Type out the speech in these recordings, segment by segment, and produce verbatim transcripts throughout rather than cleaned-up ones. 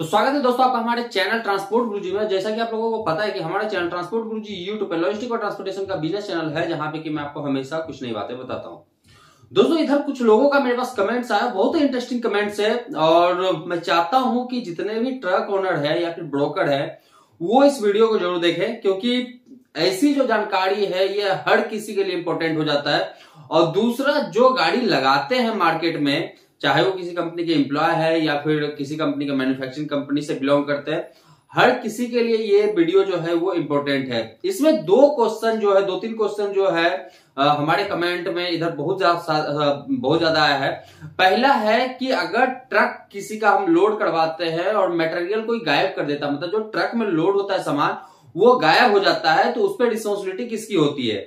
तो स्वागत है दोस्तों आपका हमारे चैनल ट्रांसपोर्ट गुरुजी में। जैसा कि आप लोगों को पता है कि हमारे चैनल ट्रांसपोर्ट गुरुजी यूट्यूब पर लॉजिस्टिक और ट्रांसपोर्टेशन का बिजनेस चैनल है, जहां पे कि मैं आपको हमेशा कुछ नई बातें बताता हूं। दोस्तों इधर कुछ लोगों का मेरे पास कमेंट्स आया, बहुत ही इंटरेस्टिंग कमेंट्स है, और मैं चाहता हूं कि जितने भी ट्रक ओनर है या फिर ब्रोकर है वो इस वीडियो को जरूर देखे, क्योंकि ऐसी जो जानकारी है ये हर किसी के लिए इंपॉर्टेंट हो जाता है। और दूसरा, जो गाड़ी लगाते हैं मार्केट में, चाहे वो किसी कंपनी के एम्प्लॉय है या फिर किसी कंपनी के मैन्युफैक्चरिंग कंपनी से बिलोंग करते हैं, हर किसी के लिए ये वीडियो जो है वो इम्पोर्टेंट है। इसमें दो क्वेश्चन जो है, दो तीन क्वेश्चन जो है आ, हमारे कमेंट में इधर बहुत ज्यादा बहुत ज्यादा आया है। पहला है कि अगर ट्रक किसी का हम लोड करवाते हैं और मटेरियल कोई गायब कर देता, मतलब जो ट्रक में लोड होता है सामान वो गायब हो जाता है, तो उस पर रिस्पॉन्सिबिलिटी किसकी होती है?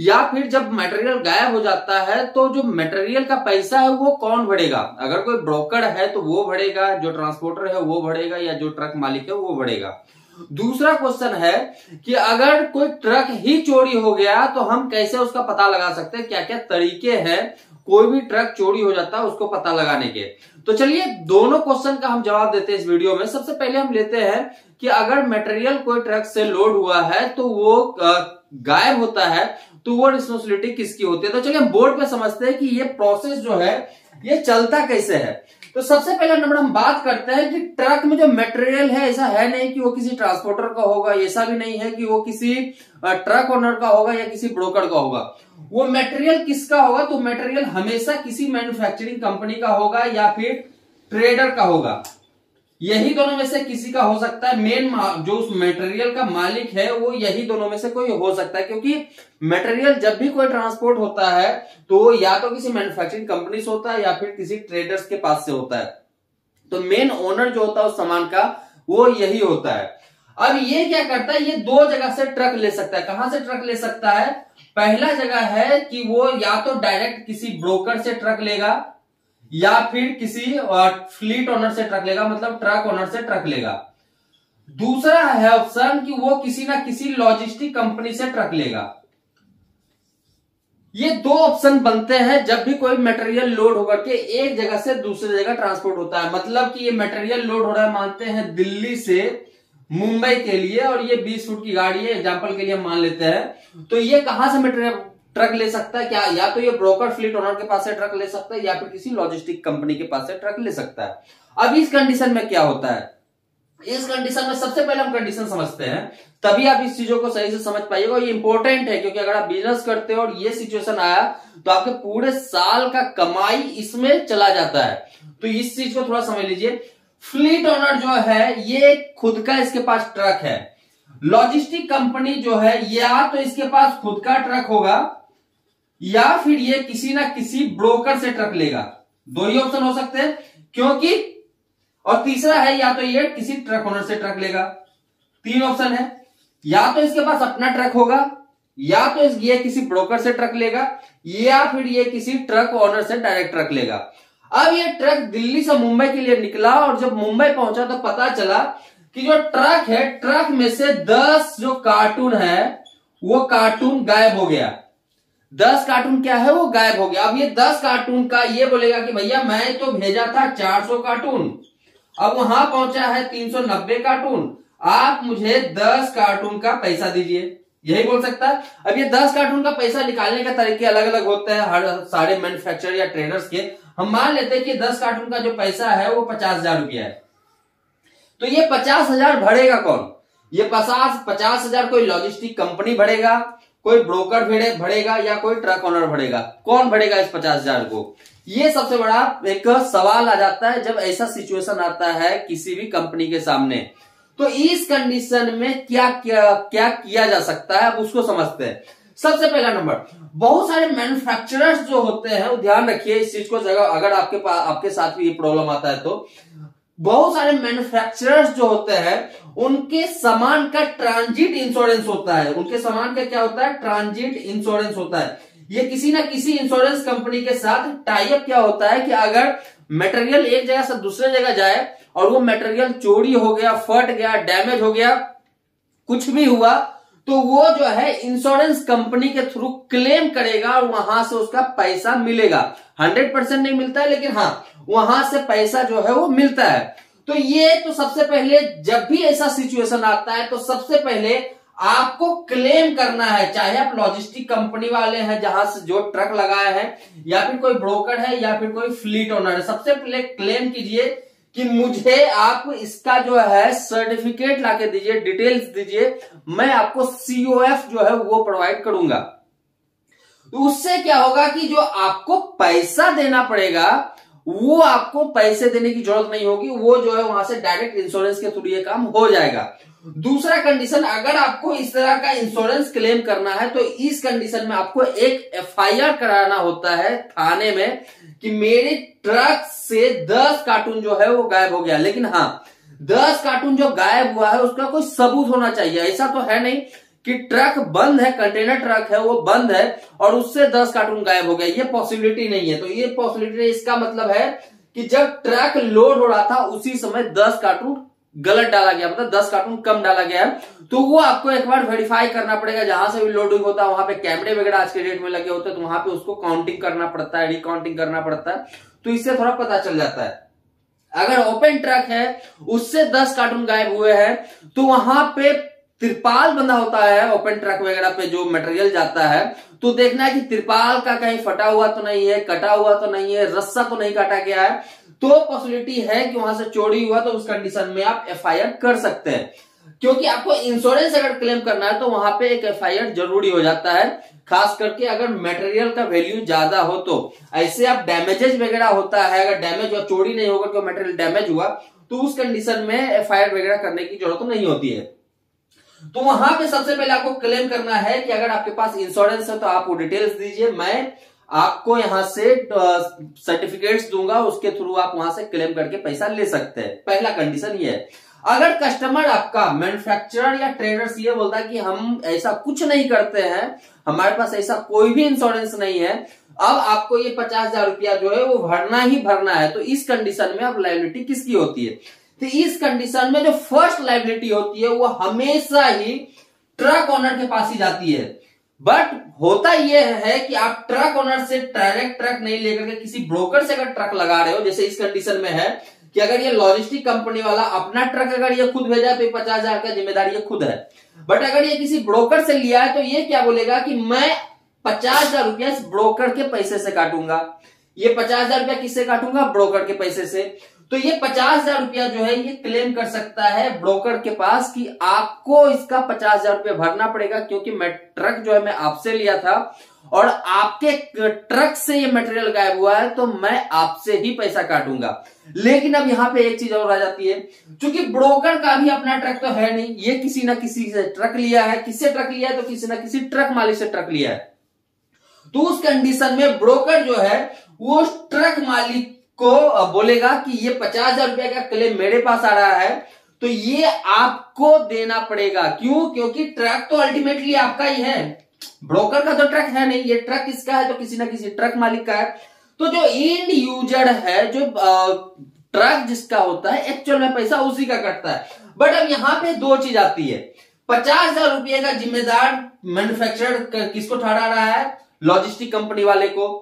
या फिर जब मटेरियल गायब हो जाता है तो जो मटेरियल का पैसा है वो कौन भरेगा? अगर कोई ब्रोकर है तो वो भरेगा, जो ट्रांसपोर्टर है वो भरेगा, या जो ट्रक मालिक है वो भरेगा। दूसरा क्वेश्चन है कि अगर कोई ट्रक ही चोरी हो गया तो हम कैसे उसका पता लगा सकते हैं? क्या क्या तरीके हैं कोई भी ट्रक चोरी हो जाता है उसको पता लगाने के? तो चलिए दोनों क्वेश्चन का हम जवाब देते हैं इस वीडियो में। सबसे पहले हम लेते हैं कि अगर मटेरियल कोई ट्रक से लोड हुआ है तो वो गायब होता है, तो वो रिस्पॉन्सिबिलिटी किसकी होती है? तो चलिए हम बोर्ड पे समझते हैं कि ये प्रोसेस जो है ये चलता कैसे है। तो सबसे पहला नंबर हम बात करते हैं कि ट्रक में जो मटेरियल है, ऐसा है नहीं कि वो किसी ट्रांसपोर्टर का होगा, ऐसा भी नहीं है कि वो किसी ट्रक ओनर का होगा या किसी ब्रोकर का होगा। वो मटेरियल किसका होगा? तो मटेरियल हमेशा किसी मैन्युफैक्चरिंग कंपनी का होगा या फिर ट्रेडर का होगा, यही दोनों में से किसी का हो सकता है। मेन जो उस मटेरियल का मालिक है वो यही दोनों में से कोई हो सकता है, क्योंकि मटेरियल जब भी कोई ट्रांसपोर्ट होता है तो या तो किसी मैन्युफैक्चरिंग कंपनी से होता है या फिर किसी ट्रेडर्स के पास से होता है। तो मेन ओनर जो होता है उस सामान का वो यही होता है। अब ये क्या करता है? ये दो जगह से ट्रक ले सकता है। कहां से ट्रक ले सकता है? पहला जगह है कि वो या तो डायरेक्ट किसी ब्रोकर से ट्रक लेगा या फिर किसी फ्लीट ओनर से ट्रक लेगा, मतलब ट्रक ओनर से ट्रक लेगा। दूसरा है ऑप्शन कि वो किसी ना किसी लॉजिस्टिक कंपनी से ट्रक लेगा। ये दो ऑप्शन बनते हैं जब भी कोई मटेरियल लोड होकर के एक जगह से दूसरी जगह ट्रांसपोर्ट होता है। मतलब कि ये मटेरियल लोड हो रहा है, मानते हैं दिल्ली से मुंबई के लिए, और ये बीस फुट की गाड़ी है, एग्जाम्पल के लिए मान लेते हैं। तो ये कहां से मटेरियल ट्रक ले सकता है? क्या या तो ये ब्रोकर फ्लीट ओनर के पास से ट्रक ले सकता है या फिर किसी लॉजिस्टिक कंपनी के पास से ट्रक ले सकता है। अब इस कंडीशन में क्या होता है? इस कंडीशन में सबसे पहले हम कंडीशन समझते हैं, तभी आप इस चीजों को सही से समझ पाइएगा। ये इंपॉर्टेंट है क्योंकि अगर आप बिजनेस करते हो और ये सिचुएशन आया तो आपके पूरे साल का कमाई इसमें चला जाता है। तो इस चीज को थोड़ा समझ लीजिए। फ्लीट ओनर जो है ये खुद का, इसके पास ट्रक है। लॉजिस्टिक कंपनी जो है या तो इसके पास खुद का ट्रक होगा या फिर ये किसी ना किसी ब्रोकर से ट्रक लेगा, दो ही ऑप्शन हो सकते हैं। क्योंकि और तीसरा है या तो ये किसी ट्रक ओनर से ट्रक लेगा, तीन ऑप्शन है। या तो इसके पास अपना ट्रक होगा या तो ये किसी ब्रोकर से ट्रक लेगा या फिर ये किसी ट्रक ओनर से डायरेक्ट ट्रक लेगा। अब ये ट्रक दिल्ली से मुंबई के लिए निकला और जब मुंबई पहुंचा तो पता चला कि जो ट्रक है, ट्रक में से दस जो कार्टून है वो कार्टून गायब हो गया। दस कार्टून क्या है? वो गायब हो गया। अब ये दस कार्टून का ये बोलेगा कि भैया मैं तो भेजा था चार सौ कार्टून, अब वहां पहुंचा है तीन सौ नब्बे कार्टून, आप मुझे दस कार्टून का पैसा दीजिए, यही बोल सकता है। अब ये दस कार्टून का पैसा निकालने का तरीके अलग अलग होते हैं हर सारे मैन्युफैक्चरर या ट्रेडर्स के। हम मान लेते हैं कि दस कार्टून का जो पैसा है वो पचास हजार रुपया है, तो ये पचास हजार भरेगा कौन? ये पचास पचास हजार कोई लॉजिस्टिक कंपनी भरेगा, कोई ब्रोकर भरेगा या कोई ट्रक ओनर भरेगा। कौन भरेगा इस पचास हजार को? ये सबसे बड़ा एक सवाल आ जाता है जब ऐसा सिचुएशन आता है किसी भी कंपनी के सामने। तो इस कंडीशन में क्या क्या क्या किया जा सकता है, अब उसको समझते हैं। सबसे पहला नंबर, बहुत सारे मैन्युफैक्चरर्स जो होते हैं वो ध्यान रखिए इस चीज को, जगह अगर आपके पास आपके साथ भी ये प्रॉब्लम आता है तो बहुत सारे मैन्युफैक्चरर्स जो होते हैं उनके सामान का ट्रांजिट इंश्योरेंस होता है। उनके सामान का क्या होता है? ट्रांजिट इंश्योरेंस होता है। ये किसी ना किसी इंश्योरेंस कंपनी के साथ टाई अप क्या होता है कि अगर मटेरियल एक जगह से दूसरे जगह जाए और वो मटेरियल चोरी हो गया, फट गया, डैमेज हो गया, कुछ भी हुआ, तो वो जो है इंश्योरेंस कंपनी के थ्रू क्लेम करेगा और वहां से उसका पैसा मिलेगा। हंड्रेड परसेंट नहीं मिलता है लेकिन हाँ, वहां से पैसा जो है वो मिलता है। तो ये तो सबसे पहले जब भी ऐसा सिचुएशन आता है तो सबसे पहले आपको क्लेम करना है, चाहे आप लॉजिस्टिक कंपनी वाले हैं जहां से जो ट्रक लगाया है, या फिर कोई ब्रोकर है, या फिर कोई फ्लीट ओनर है। सबसे पहले क्लेम कीजिए कि मुझे आप इसका जो है सर्टिफिकेट लाके दीजिए, डिटेल्स दीजिए, मैं आपको सीओएफ जो है वो प्रोवाइड करूंगा। तो उससे क्या होगा कि जो आपको पैसा देना पड़ेगा वो आपको पैसे देने की जरूरत नहीं होगी, वो जो है वहां से डायरेक्ट इंश्योरेंस के थ्रू ये काम हो जाएगा। दूसरा कंडीशन, अगर आपको इस तरह का इंश्योरेंस क्लेम करना है तो इस कंडीशन में आपको एक एफआईआर कराना होता है थाने में कि मेरे ट्रक से दस कार्टून जो है वो गायब हो गया। लेकिन हाँ, दस कार्टून जो गायब हुआ है उसका कोई सबूत होना चाहिए। ऐसा तो है नहीं कि ट्रक बंद है, कंटेनर ट्रक है, वो बंद है और उससे दस कार्टून गायब हो गया, ये पॉसिबिलिटी नहीं है। तो ये पॉसिबिलिटी नहीं, इसका मतलब है कि जब ट्रक लोड हो रहा था उसी समय दस कार्टून गलत डाला गया, मतलब दस कार्टून कम डाला गया है। तो वो आपको एक बार वेरीफाई करना पड़ेगा, जहां से भी लोडिंग होता है वहां पे कैमरे वगैरह आज के डेट में लगे होते हैं, तो वहां पे उसको काउंटिंग करना पड़ता है, रिकाउंटिंग करना पड़ता है, तो इससे थोड़ा पता चल जाता है। अगर ओपन ट्रक है उससे दस कार्टून गायब हुए हैं तो वहां पे तिरपाल बंधा होता है, ओपन ट्रक वगैरह पे जो मटेरियल जाता है, तो देखना है कि तिरपाल का कहीं फटा हुआ तो नहीं है, कटा हुआ तो नहीं है, रस्सा तो नहीं काटा गया है, तो पॉसिबिलिटी है कि वहां से चोरी हुआ, तो उस कंडीशन में आप एफआईआर कर सकते हैं। क्योंकि आपको इंश्योरेंस अगर क्लेम करना है तो वहां पे एक एफआईआर जरूरी हो जाता है, खास करके अगर मटेरियल का वैल्यू ज्यादा हो तो। ऐसे आप डैमेजेज वगैरह होता है, अगर डैमेज हुआ, चोरी नहीं होगा क्योंकि मटेरियल डैमेज हुआ, तो उस कंडीशन में एफआईआर वगैरह करने की जरूरत तो नहीं होती है। तो वहां पे सबसे पहले आपको क्लेम करना है कि अगर आपके पास इंश्योरेंस है तो आप वो डिटेल्स दीजिए, मैं आपको यहां से सर्टिफिकेट्स दूंगा, उसके थ्रू आप वहां से क्लेम करके पैसा ले सकते हैं। पहला कंडीशन ये है। अगर कस्टमर आपका मैन्युफैक्चरर या ट्रेडर्स ये बोलता है कि हम ऐसा कुछ नहीं करते हैं, हमारे पास ऐसा कोई भी इंश्योरेंस नहीं है, अब आपको ये पचास हजार रुपया जो है वो भरना ही भरना है, तो इस कंडीशन में आप लायबिलिटी किसकी होती है? तो इस कंडीशन में जो फर्स्ट लायबिलिटी होती है वो हमेशा ही ट्रक ओनर के पास ही जाती है। बट होता यह है कि आप ट्रक ओनर से डायरेक्ट ट्रक नहीं लेकर के किसी ब्रोकर से अगर ट्रक लगा रहे हो, जैसे इस कंडीशन में है कि अगर ये लॉजिस्टिक कंपनी वाला अपना ट्रक अगर ये खुद भेजा तो ये पचास हजार का जिम्मेदारी ये खुद है, बट अगर ये किसी ब्रोकर से लिया है तो ये क्या बोलेगा कि मैं पचास हजार रुपया इस ब्रोकर के पैसे से काटूंगा, ये पचास हजार रुपया किससे काटूंगा? ब्रोकर के पैसे से। तो ये पचास हजार रुपया जो है ये क्लेम कर सकता है ब्रोकर के पास कि आपको इसका पचास हजार रुपया भरना पड़ेगा, क्योंकि मैं ट्रक जो है मैं आपसे लिया था और आपके ट्रक से ये मटेरियल गायब हुआ है, तो मैं आपसे ही पैसा काटूंगा। लेकिन अब यहाँ पे एक चीज और आ जाती है, क्योंकि ब्रोकर का भी अपना ट्रक तो है नहीं, ये किसी ना किसी से ट्रक लिया है, किससे ट्रक लिया है? तो किसी ना किसी ट्रक मालिक से ट्रक लिया है। तो उस कंडीशन में ब्रोकर जो है वो ट्रक मालिक को बोलेगा कि ये पचास हजार रुपया का क्लेम मेरे पास आ रहा है तो ये आपको देना पड़ेगा। क्यों? क्योंकि ट्रक तो अल्टीमेटली आपका ही है, ब्रोकर का तो ट्रक है नहीं, ये ट्रक किसका है? तो किसी ना किसी ट्रक मालिक का है। तो जो एंड यूजर है, जो ट्रक जिसका होता है, एक्चुअल में पैसा उसी का कटता है। बट अब यहाँ पे दो चीज आती है, पचास हजार रुपये का जिम्मेदार मैन्युफैक्चरर किसको ठहरा रहा है? लॉजिस्टिक कंपनी वाले को।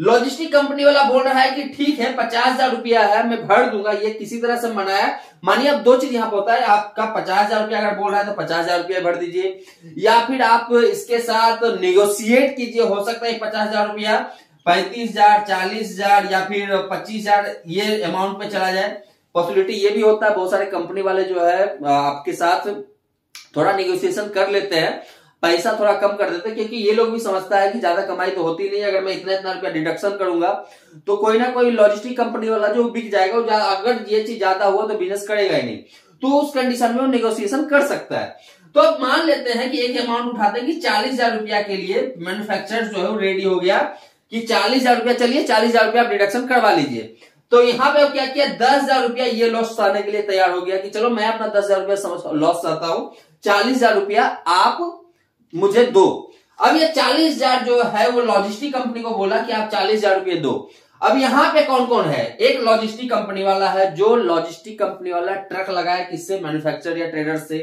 लॉजिस्टिक कंपनी वाला बोल रहा है कि ठीक है पचास हजार रुपया है मैं भर दूंगा, ये किसी तरह से मना है। मानिए अब दो चीज यहाँ पे होता है, आपका पचास हजार रुपया अगर बोल रहा है तो पचास हजार रुपया भर दीजिए, या फिर आप इसके साथ नेगोशिएट कीजिए। हो सकता है पचास हजार रुपया पैंतीस हजार चालीस हजार या फिर पच्चीस हजार ये अमाउंट पे चला जाए, पॉसिबिलिटी ये भी होता है। बहुत सारे कंपनी वाले जो है आपके साथ थोड़ा नेगोशिएशन कर लेते हैं, पैसा थोड़ा कम कर देते, क्योंकि ये लोग भी समझता है कि ज्यादा कमाई तो होती नहीं, अगर मैं इतना इतना रुपया डिडक्शन करूंगा तो कोई ना कोई लॉजिस्टिक कंपनी वाला जो बिक जाएगा, अगर ये चीज ज्यादा हुआ तो बिजनेस करेगा ही नहीं, तो उस कंडीशन में वो नेगोशिएशन कर सकता है। तो अब मान लेते हैं कि एक अमाउंट उठाते हैं कि चालीस हजार रुपया के लिए मैन्युफैक्चरर जो है रेडी हो गया कि चालीस हजार रुपया, चलिए चालीस हजार रुपया आप डिडक्शन करवा लीजिए। तो यहाँ पे क्या किया, दस हजार रुपया ये लॉस सहने के लिए तैयार हो गया कि चलो मैं अपना दस हजार रुपया लॉस सहता हूँ, चालीस हजार रुपया आप मुझे दो। अब ये चालीस हजार जो है वो लॉजिस्टिक कंपनी को बोला कि आप चालीस हजार रुपये दो। अब यहाँ पे कौन कौन है? एक लॉजिस्टिक कंपनी वाला है, जो लॉजिस्टिक कंपनी वाला ट्रक लगाया किससे? मैन्युफैक्चरर या ट्रेडर से।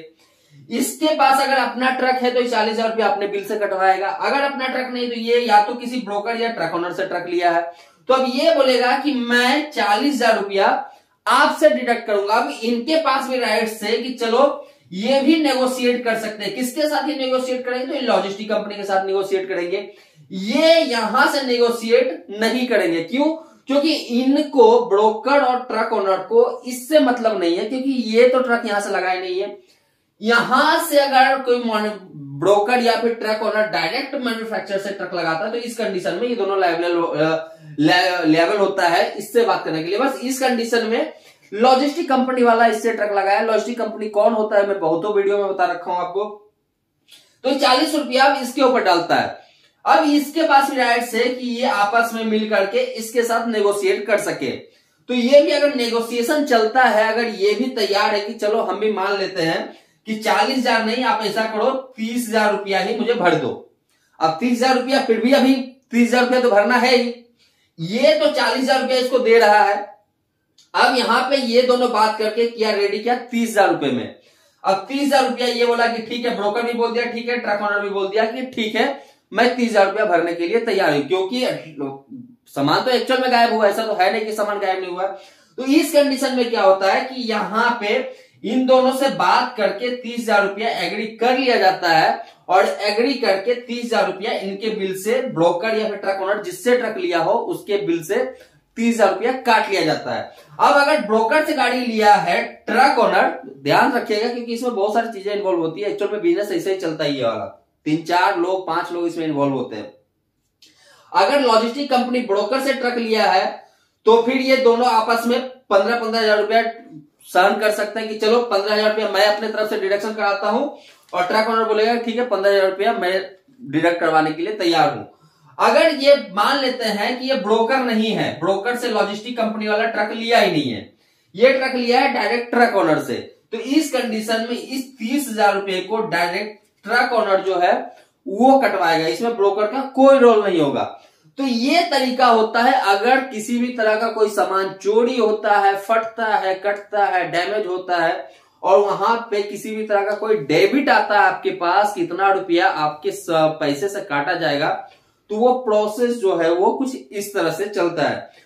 इसके पास अगर अपना ट्रक है तो चालीस हजार रुपया अपने बिल से कटवाएगा, अगर अपना ट्रक नहीं तो ये या तो किसी ब्रोकर या ट्रक ओनर से ट्रक लिया है, तो अब ये बोलेगा कि मैं चालीस हजार रुपया आपसे डिडक्ट करूंगा। अब इनके पास भी राइट्स है कि चलो ये भी नेगोशिएट कर सकते हैं। किसके साथ ये नेगोशिएट करेंगे? तो इन लॉजिस्टिक कंपनी के साथ नेगोशिएट करेंगे, ये यहां से नेगोशिएट नहीं करेंगे। क्यों? क्योंकि इनको ब्रोकर और ट्रक ओनर को इससे मतलब नहीं है, क्योंकि ये तो ट्रक यहां से लगाए नहीं है। यहां से अगर कोई ब्रोकर या फिर ट्रक ओनर डायरेक्ट मैन्युफैक्चरर से ट्रक लगाता है तो इस कंडीशन में ये दोनों लेवल लेवल होता है। इससे बात करने के लिए बस इस कंडीशन में लॉजिस्टिक कंपनी वाला इससे ट्रक लगाया। लॉजिस्टिक कंपनी कौन होता है मैं बहुतों वीडियो में बता रखा हूं आपको। तो चालीस रुपया इसके ऊपर डालता है। अब इसके पास भी राइट्स है कि ये आपस में मिल करके इसके साथ नेगोशिएट कर सके। तो ये भी अगर नेगोशिएशन चलता है, अगर ये भी तैयार है कि चलो हम भी मान लेते हैं कि चालीस हजार नहीं, आप ऐसा करो तीस हजार रुपया ही मुझे भर दो। अब तीस हजार रुपया फिर भी अभी तीस हजार रुपया तो भरना है ही। ये तो चालीस हजार रुपया इसको दे रहा है। अब यहां पे ये दोनों बात करके किया रेडी किया तीस हजार रुपये में। अब तीस हजार रुपया ये बोला कि ठीक है, ब्रोकर भी बोल दिया ठीक है, ट्रक ओनर भी बोल दिया कि ठीक है मैं तीस हजार रुपया भरने के लिए तैयार हूं, क्योंकि सामान तो एक्चुअल में गायब हुआ, ऐसा तो है नहीं कि सामान गायब नहीं हुआ। तो इस कंडीशन में क्या होता है कि यहां पे इन दोनों से बात करके तीस हजार रुपया एग्री कर लिया जाता है और एग्री करके तीस हजार रुपया इनके बिल से, ब्रोकर या फिर ट्रक ओनर जिससे ट्रक लिया हो उसके बिल से तीस हजार रुपया काट लिया जाता है। अब अगर ब्रोकर से गाड़ी लिया है ट्रक ओनर, ध्यान रखिएगा क्योंकि इसमें बहुत सारी चीजें इन्वॉल्व होती है, एक्चुअल में बिजनेस ऐसे ही चलता ही है वाला, तीन चार लोग पांच लोग इसमें इन्वॉल्व होते हैं। अगर लॉजिस्टिक कंपनी ब्रोकर से ट्रक लिया है तो फिर ये दोनों आपस में पंद्रह पंद्रह हजार रुपया सहन कर सकते हैं कि चलो पंद्रह हजार रुपया मैं अपने तरफ से डिडक्शन कराता हूं और ट्रक ओनर बोलेगा ठीक है पंद्रह हजार रुपया मैं डिडक्ट करवाने के लिए तैयार हूं। अगर ये मान लेते हैं कि ये ब्रोकर नहीं है, ब्रोकर से लॉजिस्टिक कंपनी वाला ट्रक लिया ही नहीं है, ये ट्रक लिया है डायरेक्ट ट्रक ओनर से, तो इस कंडीशन में इस तीस हजार रुपये को डायरेक्ट ट्रक ओनर जो है वो कटवाएगा, इसमें ब्रोकर का कोई रोल नहीं होगा। तो ये तरीका होता है अगर किसी भी तरह का कोई सामान चोरी होता है, फटता है, कटता है, डैमेज होता है और वहां पे किसी भी तरह का कोई डेबिट आता है आपके पास कि इतना रुपया आपके पैसे से काटा जाएगा, तो वो प्रोसेस जो है वो कुछ इस तरह से चलता है।